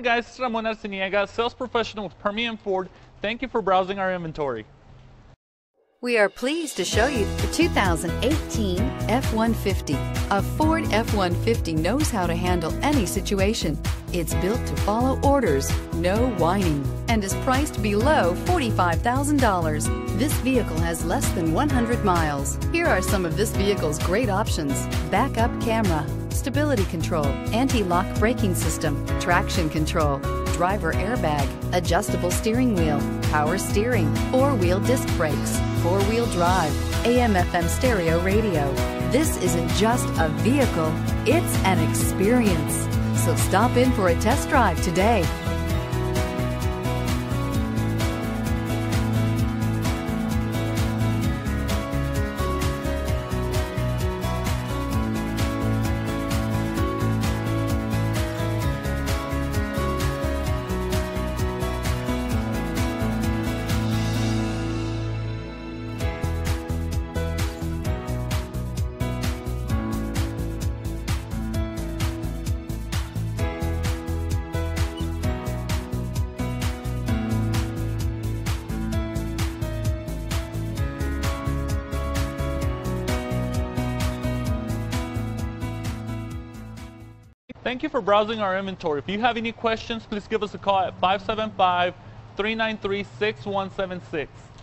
Hi guys, this is Ramona Siniega, sales professional with Permian Ford. Thank you for browsing our inventory. We are pleased to show you the 2018 F-150. A Ford F-150 knows how to handle any situation. It's built to follow orders, no whining, and is priced below $45,000. This vehicle has less than 100 miles. Here are some of this vehicle's great options: backup camera, stability control, anti-lock braking system, traction control, driver airbag, adjustable steering wheel, power steering, four-wheel disc brakes, four-wheel drive, AM/FM stereo radio. This isn't just a vehicle, it's an experience. So stop in for a test drive today. Thank you for browsing our inventory. If you have any questions, please give us a call at 575-393-6176.